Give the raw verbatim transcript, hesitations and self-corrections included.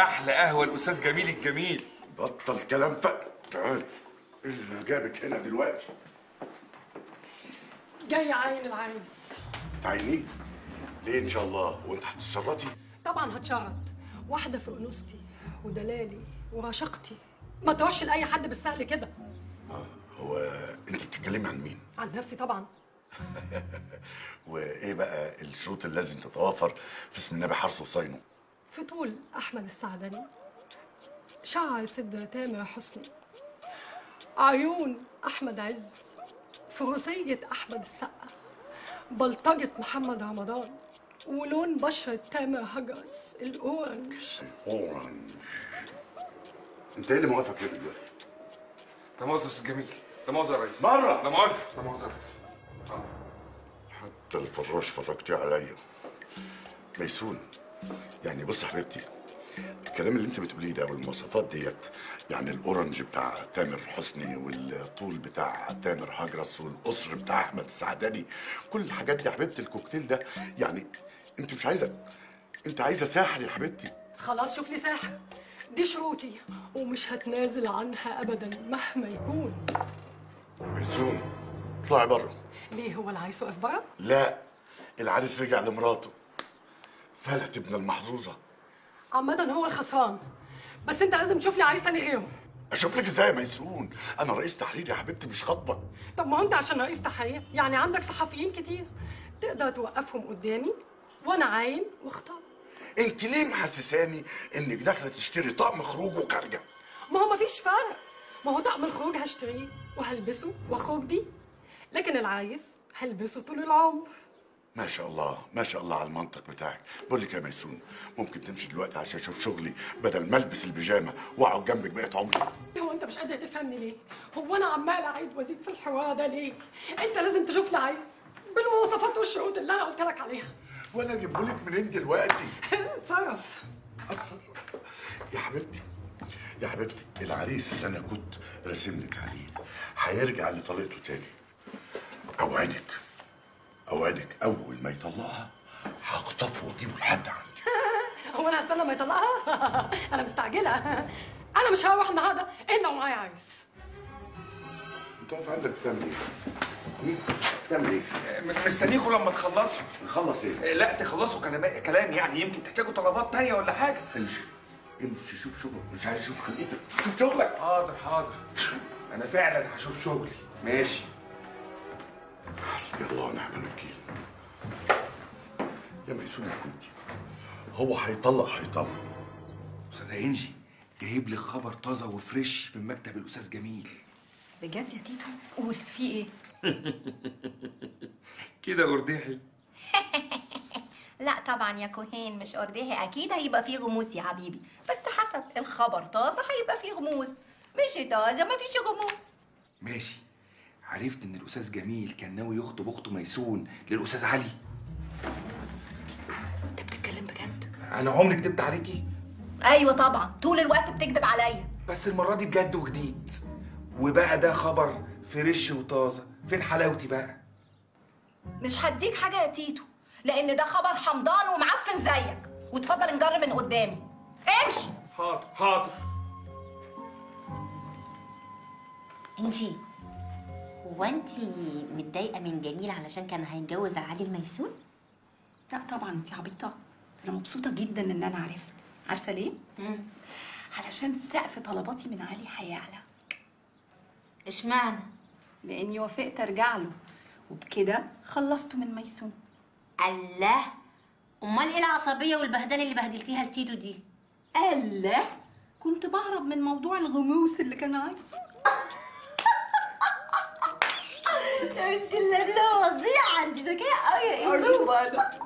احلى قهوه الاستاذ جميل الجميل. بطل كلام فقط، تعالي. ايه اللي جابك هنا دلوقتي؟ جاي عين العريس. تعينيه؟ ليه ان شاء الله؟ وانت هتتشرطي؟ طبعا هتشرط، واحده في انوثتي ودلالي ورشاقتي، ما تروحش لاي حد بالسهل كده. هو انت بتتكلمي عن مين؟ عن نفسي طبعا. وايه بقى الشروط اللي لازم تتوافر في اسم النبي حرصه وصينه؟ في طول احمد السعدني، شعر سدر تامر حسني، عيون احمد عز، فروسيه احمد السقا، بلطجه محمد رمضان، ولون بشره تامر هجرس الاورنج. الاورنج. انت ايه اللي موقفك كده دلوقتي؟ ده مؤاخذة يا استاذ جميل، ده مؤاخذة يا ريس، بره، ده مؤاخذة، ده مؤاخذة يا ريس. حتى الفراش فرجتيه عليا. ميسون، يعني بص يا حبيبتي، الكلام اللي انت بتقوليه ده والمواصفات ديت، يعني الاورنج بتاع تامر حسني والطول بتاع تامر هجرس والقصر بتاع احمد السعدني، كل الحاجات دي يا حبيبتي الكوكتيل ده، يعني انت مش عايزه، انت عايزه ساحر يا حبيبتي. خلاص شوف لي ساحر، دي شروطي ومش هتنازل عنها ابدا مهما يكون. ميسون اطلعي بره. ليه، هو العريس واقف بره؟ لا، العريس رجع لمراته، فلت ابن المحظوظه. عمدا هو الخسران، بس انت لازم تشوف لي عريس تاني غيره. اشوف لك ازاي يا ميسون؟ انا رئيس تحرير يا حبيبتي مش خطبه. طب ما هو انت عشان رئيس تحرير يعني عندك صحفيين كتير تقدر توقفهم قدامي وانا عاين واختار. انت ليه محسساني انك داخله تشتري طقم خروج وخارجه؟ ما هو مفيش فرق، ما هو طقم الخروج هشتريه وهلبسه واخرج بيه، لكن العريس هلبسه طول العمر. ما شاء الله ما شاء الله على المنطق بتاعك. بقول لك يا ميسون، ممكن تمشي دلوقتي عشان اشوف شغلي بدل ما البس البيجامه واقعد جنبك بقيت عمري. هو انت مش قادر تفهمني ليه؟ هو انا عمال اعيد وازيد في الحوار ده ليه؟ انت لازم تشوف لي عريس بالمواصفات والشروط اللي انا قلت لك عليها. وانا اجيبهولك منين دلوقتي؟ اتصرف. اتصرف يا حبيبتي، يا حبيبتي العريس اللي انا كنت راسم لك عليه هيرجع لطليقته تاني. اوعدك اوعدك اول ما يطلقها هخطفه واجيبه لحد عندي. هو انا هستنى ما يطلقها؟ انا مستعجله، انا مش هروح النهارده الا ومعايا عريس. انت واقف عندك بتعمل ايه؟ بتعمل ايه؟ مستنيكوا لما تخلصوا. نخلص ايه؟ لا تخلصوا كلام كلام يعني، يمكن تحتاجوا طلبات تانية ولا حاجة. امشي امشي شوف شغلك، مش عايز اشوف خلقتك، شوف شغلك. حاضر حاضر، أنا فعلا هشوف شغلي. ماشي. حسبي الله ونعم الوكيل. يا ميسون يا حبيبتي، هو هيطلق هيطلق. أستاذة إنجي جايب لي خبر طازة وفريش من مكتب الأستاذ جميل. بجد يا تيتو؟ قول في إيه؟ كده قرداحي. لا طبعا يا كوهين مش قرداحي، اكيد هيبقى فيه غموس يا حبيبي، بس حسب الخبر طازه هيبقى فيه غموس، مش طازه مفيش غموس. ماشي. عرفت ان الاستاذ جميل كان ناوي يخطب اخته ميسون للاستاذ علي. انت بتتكلم بجد؟ انا عمري كدبت عليكي؟ ايوه طبعا، طول الوقت بتكدب عليا، بس المره دي بجد وجديد، وبقى ده خبر فريش وطازه. فين حلاوتي بقى؟ مش هديك حاجه يا تيتو، لان ده خبر حمضان ومعفن زيك، وتفضل انجر من قدامي. امشي. حاضر حاضر. انجي، هو انتي متضايقه من جميل علشان كان هيتجوز علي الميسون؟ لا طبعا، انتي عبيطه، انا مبسوطه جدا ان انا عرفت. عارفه ليه؟ امم علشان سقف طلباتي من علي هيعلى. اشمعنى؟ لاني وافقت ارجع له، وبكده خلصته من ميسون. الله، امال ايه العصبيه والبهدله اللي بهدلتيها لتيتو دي؟ الله، كنت بهرب من موضوع الغموس اللي كان عايزه. يا بنت اللذينه، وظيعه، انت ذكيه قوي. ايه